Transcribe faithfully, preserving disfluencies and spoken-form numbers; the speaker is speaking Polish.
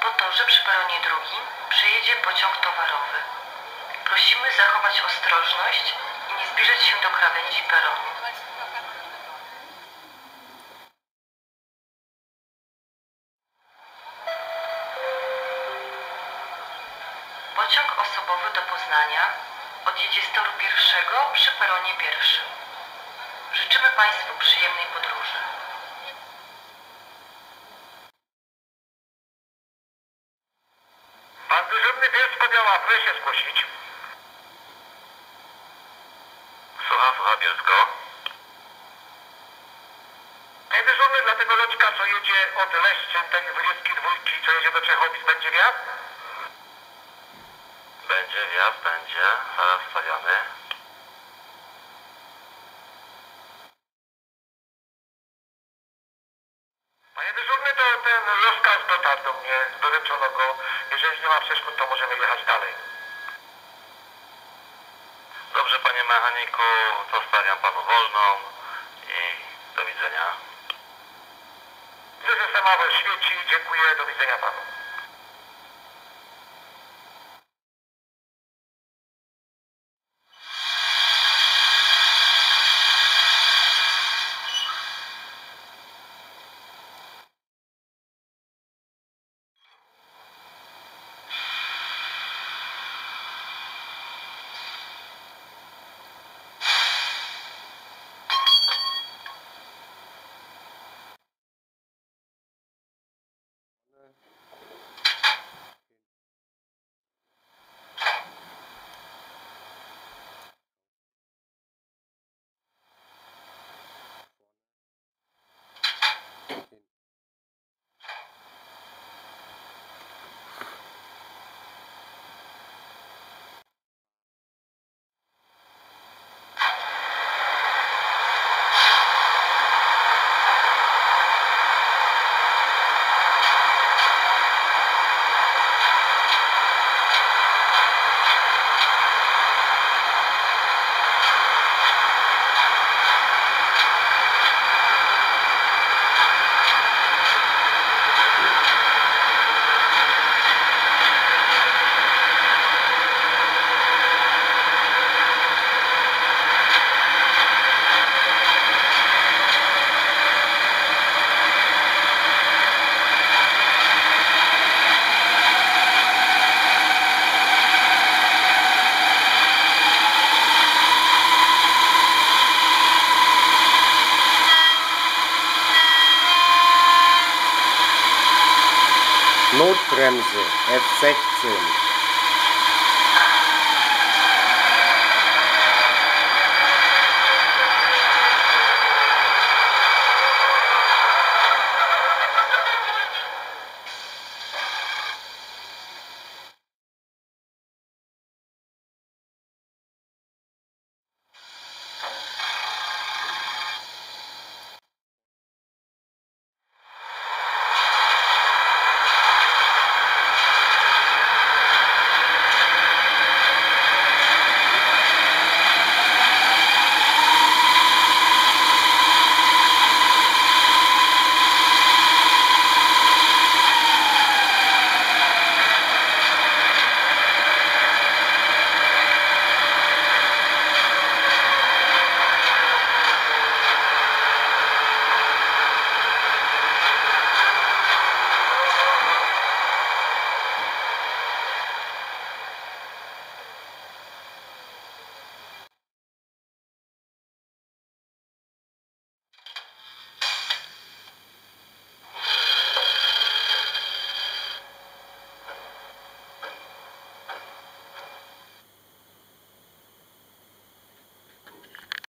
Po torze przy peronie drugim przejedzie pociąg towarowy. Prosimy zachować ostrożność i nie zbliżać się do krawędzi peronu. Pociąg osobowy do Poznania odjedzie z toru pierwszego przy peronie pierwszym. Życzymy Państwu przyjemnej podróży. Proszę się zgłosić. Słucham, słucham, Bielsko. Dyżurny dla tego loczka, co jedzie od Leszczyn, tej dwudziestki dwójki, co jedzie do Czechowic, będzie wjazd? Będzie wjazd, będzie. Zaraz wstawiamy. Panie dyżurny, to ten loczka dotarł do mnie, doręczono go. Jeżeli nie ma przeszkód, to możemy jechać dalej. Dobrze, panie mechaniku, to stawiam panu wolną i do widzenia. Widzę, że samochód świeci. Dziękuję, do widzenia panu. Notbremse F sechzehn.